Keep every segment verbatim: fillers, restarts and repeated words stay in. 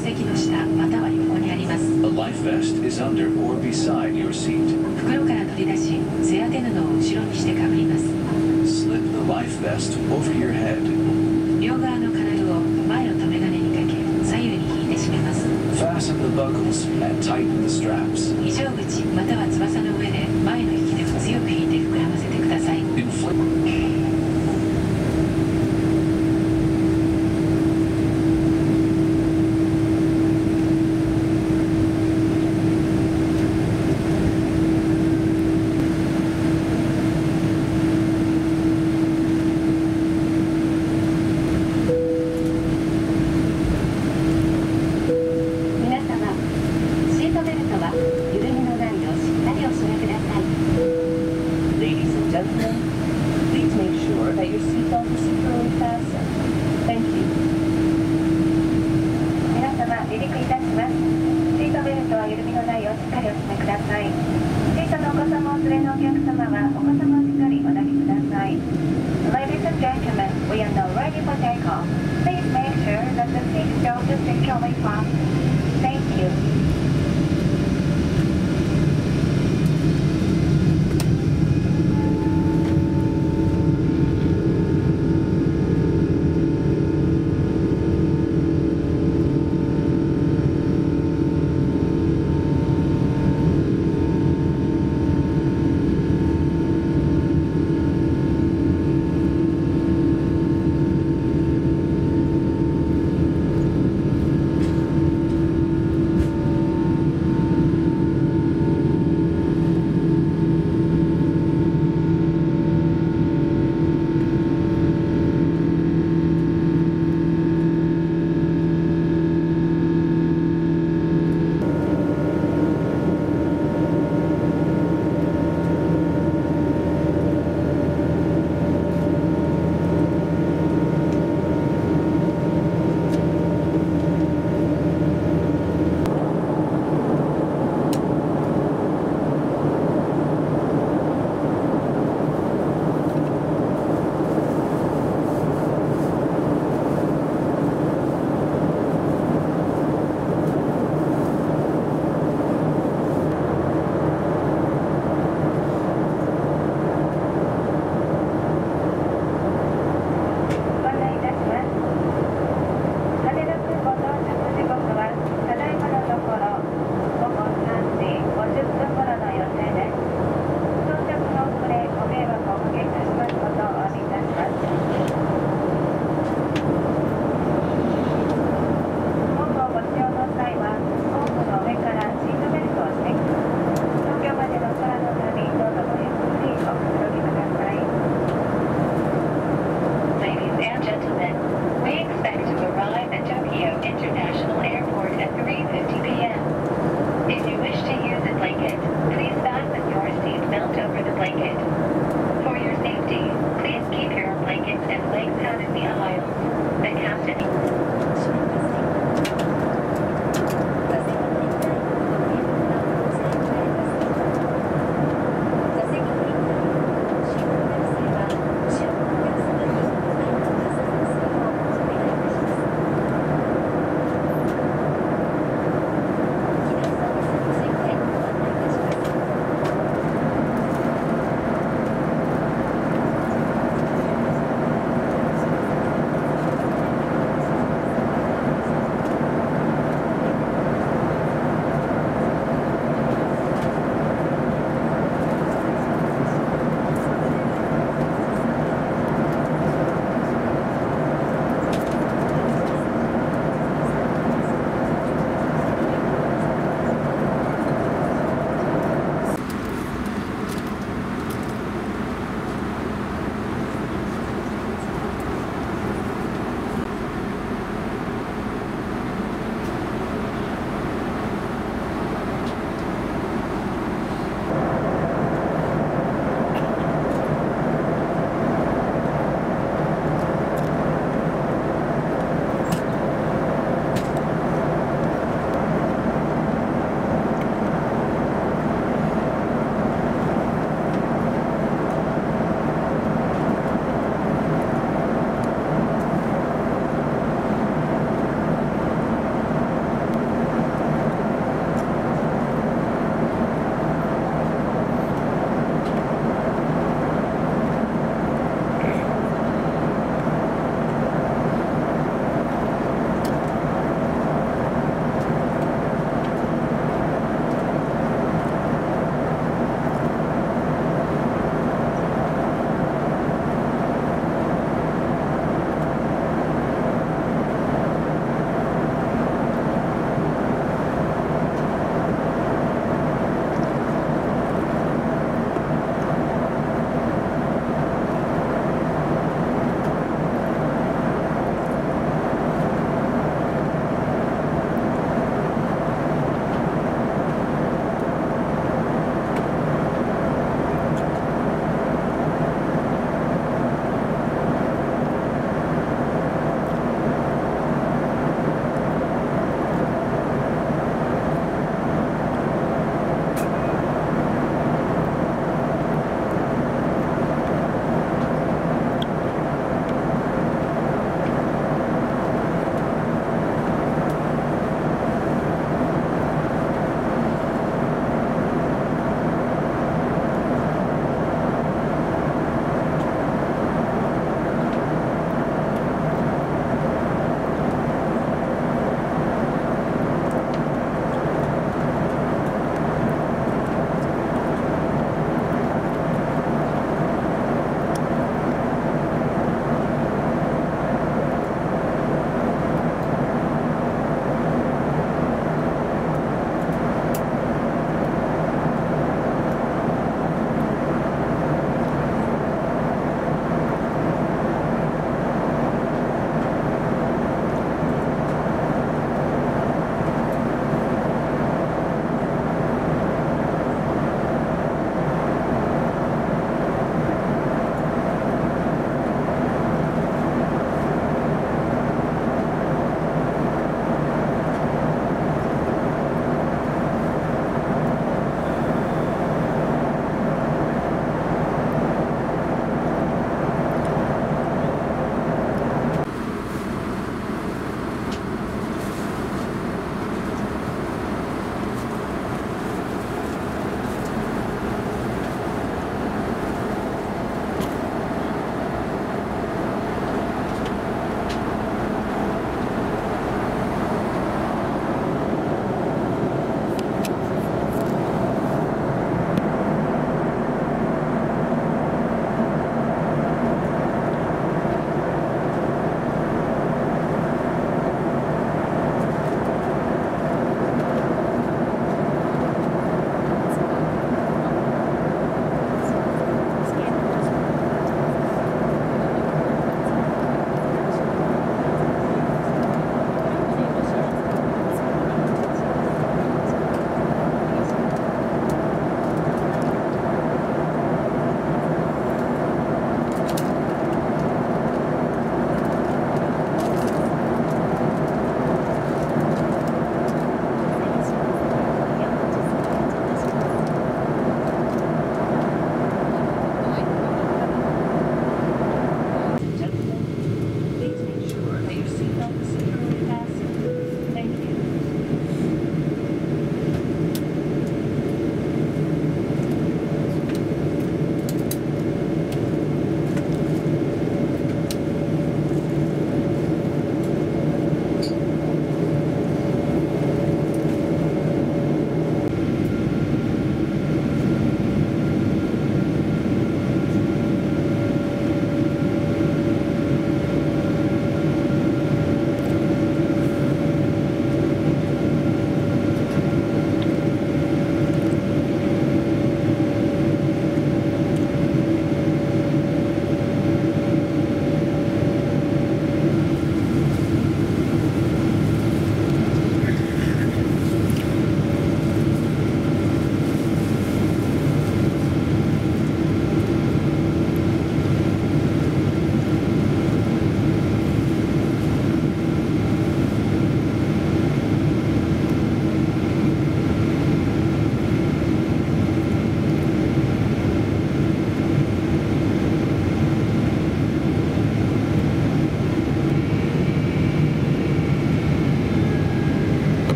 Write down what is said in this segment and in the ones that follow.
席の下または横にあります。袋から取り出し、背当て布を後ろにしてかぶります。両側の金具を前の留め金にかけ、左右に引いて締めます。非常口または翼の上で前の引き手を強く引いて膨らませてください。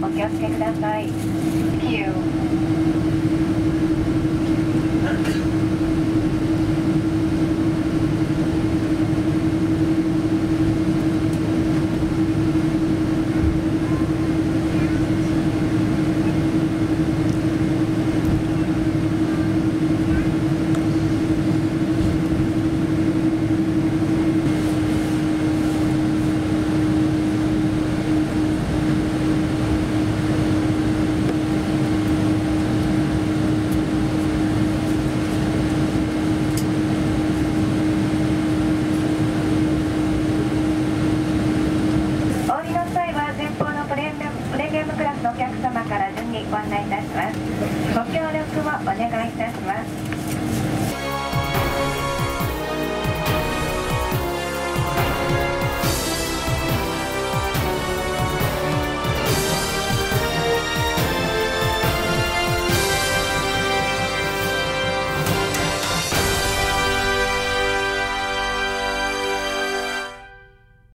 お気をつけください。ご協力をお願いいたします。